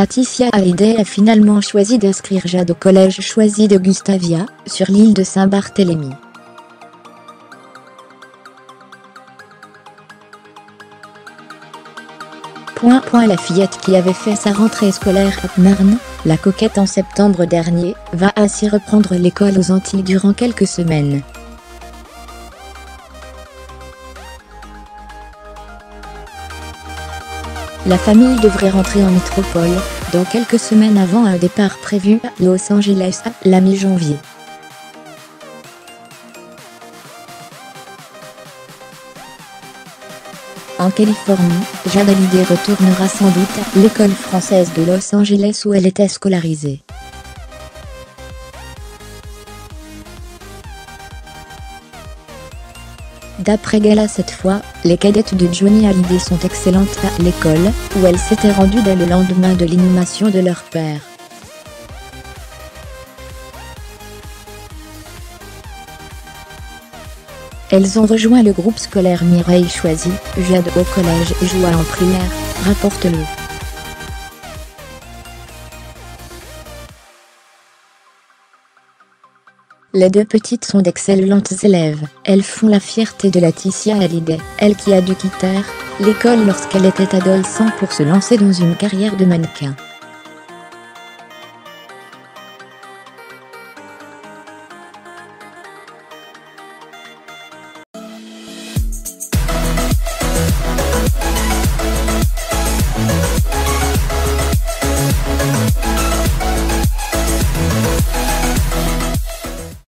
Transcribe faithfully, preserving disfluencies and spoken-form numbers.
Laeticia Hallyday a finalement choisi d'inscrire Jade au collège Choisy de Gustavia, sur l'île de Saint-Barthélemy. Point, point, la fillette qui avait fait sa rentrée scolaire à Marnes-la-Coquette en septembre dernier, va ainsi reprendre l'école aux Antilles durant quelques semaines. La famille devrait rentrer en métropole, dans quelques semaines avant un départ prévu à Los Angeles à la mi-janvier. En Californie, Jade Hallyday retournera sans doute à l'école française de Los Angeles où elle était scolarisée. D'après Gala cette fois, les cadettes de Johnny Hallyday sont excellentes à l'école, où elles s'étaient rendues dès le lendemain de l'inhumation de leur père. Elles ont rejoint le groupe scolaire Mireille Choisy, Jade au collège et Joy en primaire, rapporte-le. Les deux petites sont d'excellentes élèves, elles font la fierté de Laeticia Hallyday, elle qui a dû quitter l'école lorsqu'elle était adolescente pour se lancer dans une carrière de mannequin.